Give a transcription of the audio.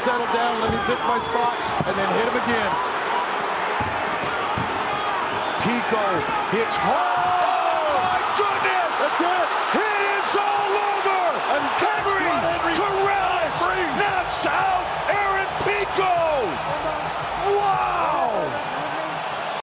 settle down, let me pick my spot, and then hit him again. Pico hits hard. Oh, my goodness!